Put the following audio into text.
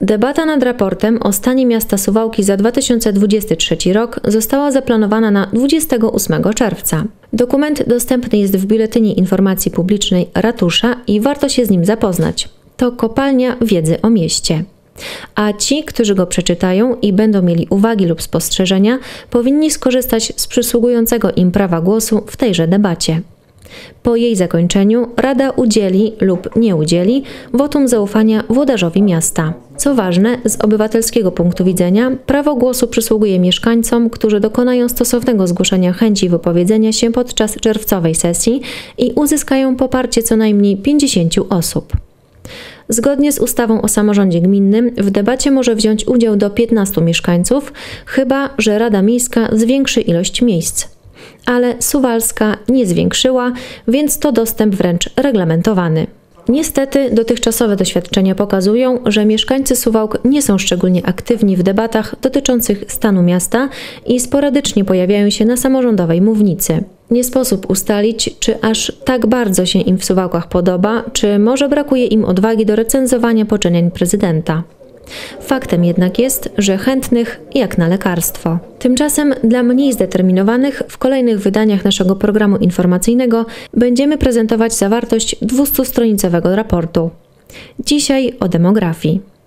Debata nad raportem o stanie miasta Suwałki za 2023 rok została zaplanowana na 28 czerwca. Dokument dostępny jest w Biuletynie Informacji Publicznej Ratusza i warto się z nim zapoznać. To kopalnia wiedzy o mieście. A ci, którzy go przeczytają i będą mieli uwagi lub spostrzeżenia, powinni skorzystać z przysługującego im prawa głosu w tejże debacie. Po jej zakończeniu Rada udzieli lub nie udzieli wotum zaufania włodarzowi miasta. Co ważne, z obywatelskiego punktu widzenia prawo głosu przysługuje mieszkańcom, którzy dokonają stosownego zgłoszenia chęci wypowiedzenia się podczas czerwcowej sesji i uzyskają poparcie co najmniej 50 osób. Zgodnie z ustawą o samorządzie gminnym w debacie może wziąć udział do 15 mieszkańców, chyba że Rada Miejska zwiększy ilość miejsc. Ale Suwalska nie zwiększyła, więc to dostęp wręcz reglamentowany. Niestety dotychczasowe doświadczenia pokazują, że mieszkańcy Suwałk nie są szczególnie aktywni w debatach dotyczących stanu miasta i sporadycznie pojawiają się na samorządowej mównicy. Nie sposób ustalić, czy aż tak bardzo się im w Suwałkach podoba, czy może brakuje im odwagi do recenzowania poczynień prezydenta. Faktem jednak jest, że chętnych jak na lekarstwo. Tymczasem dla mniej zdeterminowanych w kolejnych wydaniach naszego programu informacyjnego będziemy prezentować zawartość 200-stronicowego raportu. Dzisiaj o demografii.